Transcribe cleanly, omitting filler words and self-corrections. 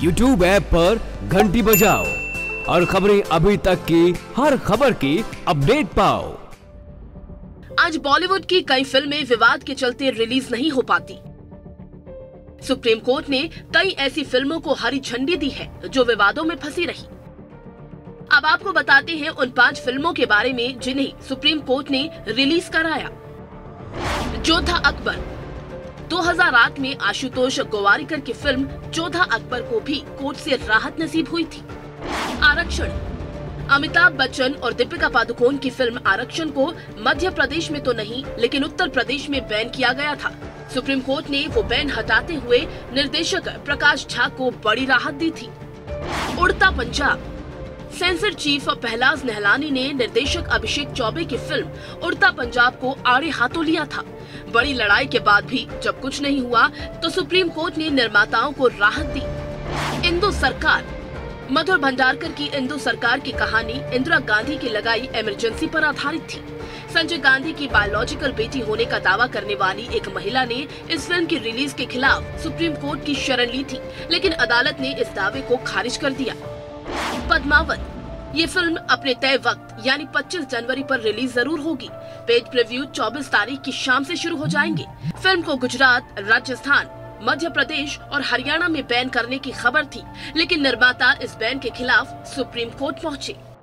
YouTube app पर घंटी बजाओ और खबरें अभी तक की हर खबर की अपडेट पाओ। आज बॉलीवुड की कई फिल्में विवाद के चलते रिलीज नहीं हो पाती। सुप्रीम कोर्ट ने कई ऐसी फिल्मों को हरी झंडी दी है जो विवादों में फंसी रही। अब आपको बताते हैं उन 5 फिल्मों के बारे में जिन्हें सुप्रीम कोर्ट ने रिलीज कराया। जोधा अकबर। 2008 में आशुतोष गोवारिकर की फिल्म जोधा अकबर को भी कोर्ट से राहत नसीब हुई थी। आरक्षण। अमिताभ बच्चन और दीपिका पादुकोण की फिल्म आरक्षण को मध्य प्रदेश में तो नहीं लेकिन उत्तर प्रदेश में बैन किया गया था। सुप्रीम कोर्ट ने वो बैन हटाते हुए निर्देशक प्रकाश झा को बड़ी राहत दी थी। उड़ता पंजाब। सेंसर चीफ पहलाज नेहलानी ने निर्देशक अभिषेक चौबे की फिल्म उड़ता पंजाब को आड़े हाथों लिया था। बड़ी लड़ाई के बाद भी जब कुछ नहीं हुआ तो सुप्रीम कोर्ट ने निर्माताओं को राहत दी। इंदु सरकार। मधुर भंजारकर की इंदु सरकार की कहानी इंदिरा गांधी की लगाई इमरजेंसी पर आधारित थी। संजय गांधी की बायोलॉजिकल बेटी होने का दावा करने वाली एक महिला ने इस फिल्म की रिलीज के खिलाफ सुप्रीम कोर्ट की शरण ली थी, लेकिन अदालत ने इस दावे को खारिज कर दिया। पद्मावत। ये फिल्म अपने तय वक्त यानी 25 जनवरी पर रिलीज जरूर होगी। पेड प्रीव्यू 24 तारीख की शाम से शुरू हो जाएंगे। फिल्म को गुजरात, राजस्थान, मध्य प्रदेश और हरियाणा में बैन करने की खबर थी, लेकिन निर्माता इस बैन के खिलाफ सुप्रीम कोर्ट पहुंचे।